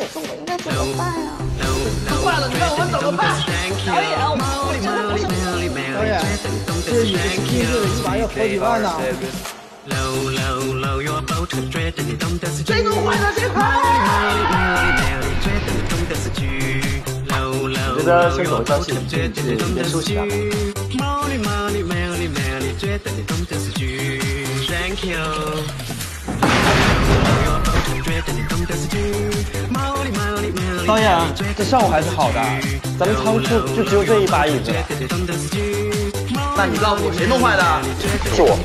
姐夫，我应该怎么办啊？坏了，你让我们怎么办？导演，我们我真的不是导演，这你的经费一把要好几万呢。谁弄坏了这块？ 我觉得先走到现场，先休息一下。导演，这上午还是好的，咱们仓库就只有这一把椅子。那你告诉我谁弄坏的？是我。